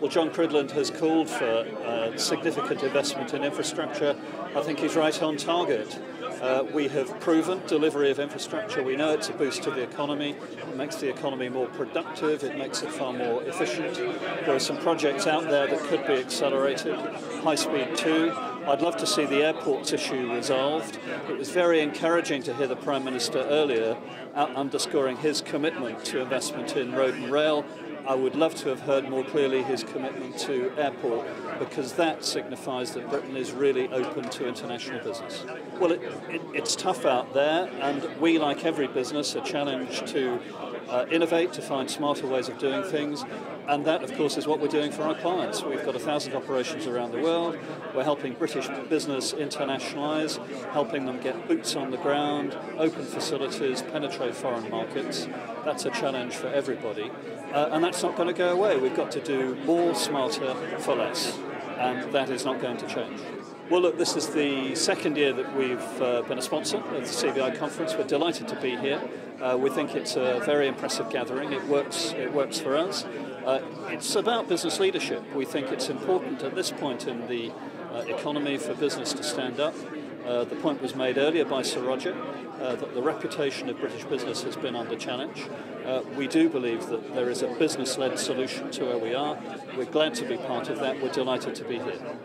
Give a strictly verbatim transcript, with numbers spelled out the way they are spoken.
Well, John Cridland has called for uh, significant investment in infrastructure. I think he's right on target. Uh, we have proven delivery of infrastructure. We know it's a boost to the economy. It makes the economy more productive. It makes it far more efficient. There are some projects out there that could be accelerated. High Speed two. I'd love to see the airports issue resolved. It was very encouraging to hear the Prime Minister earlier underscoring his commitment to investment in road and rail. I would love to have heard more clearly his commitment to airport, because that signifies that Britain is really open to international business. Well, it, it, it's tough out there, and we, like every business, are challenged to uh, innovate, to find smarter ways of doing things, and that, of course, is what we're doing for our clients. We've got a thousand operations around the world. We're helping British business internationalise, helping them get boots on the ground, open facilities, penetrate foreign markets. That's a challenge for everybody. Uh, and that's not going to go away. We've got to do more smarter for less, and that is not going to change. Well, look, this is the second year that we've uh, been a sponsor of the C B I conference. We're delighted to be here. Uh, we think it's a very impressive gathering. It works, it works for us. Uh, it's about business leadership. We think it's important at this point in the uh, economy for business to stand up. Uh, the point was made earlier by Sir Roger uh, that the reputation of British business has been under challenge. Uh, we do believe that there is a business-led solution to where we are. We're glad to be part of that. We're delighted to be here.